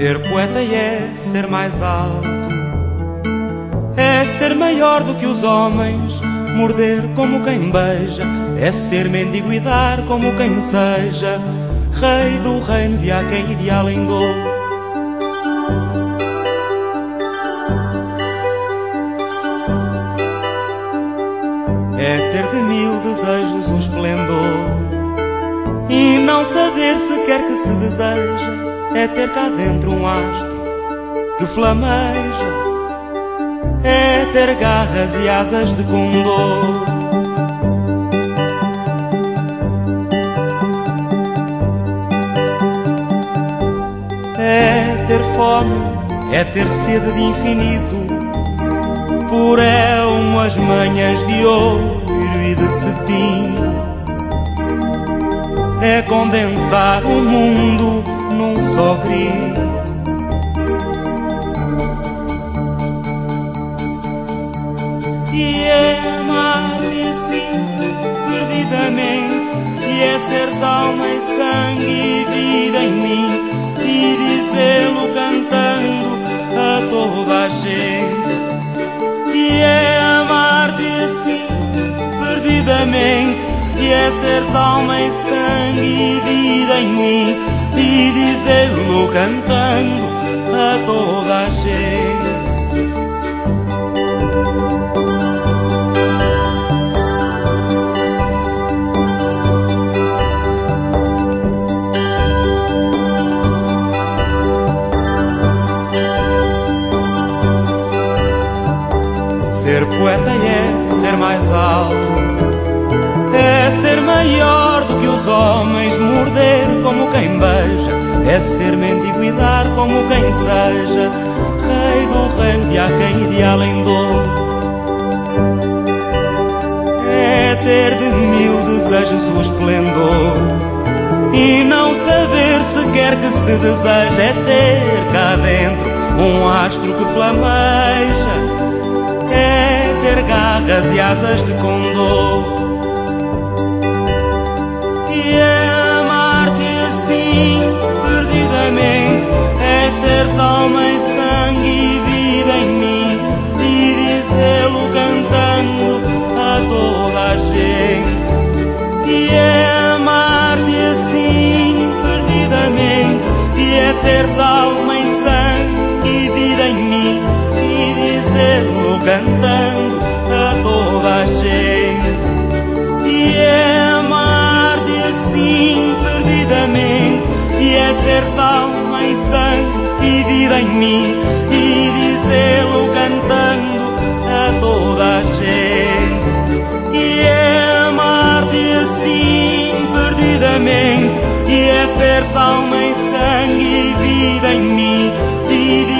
Ser poeta é ser mais alto, é ser maior do que os homens, morder como quem beija, é ser mendigo e dar como quem seja, rei do reino de há quem e de além do. É ter de mil desejos o esplendor e não saber sequer que se deseja. É ter cá dentro um astro que flameja, é ter garras e asas de condor. É ter fome, é ter sede de infinito, por é umas manhãs de ouro e de cetim. É condensar o mundo num só grito. E é amar-lhe assim, perdidamente, e é seres alma e sangue e vida em mim, e dizê-lo cantando a toda a gente. E é amar-te assim, perdidamente, e é seres alma e sangue e vida em mim, e dizer-lo cantando a toda a gente. Ser poeta é ser mais alto, é ser maior do que os homens, morder como quem beija, é ser mendigo e dar como quem seja, rei do reino de há quem e de além do. É ter de mil desejos o esplendor e não saber sequer que se deseja, é ter cá dentro um astro que flameja, é ter garras e asas de condor. E é amar-te assim, perdidamente, é seres alma e sangue e vida em mim, e dizê-lo cantando a toda a gente. E é amar-te assim, perdidamente, e é seres alma e sangue e vida em mim, e dizê-lo cantando a toda a gente. E é amar-te assim, perdidamente, e é seres alma e sangue e vida em mim, e dizê-lo cantando a toda a gente. E é amar-te assim, perdidamente, e é seres alma e sangue e vida em mim, e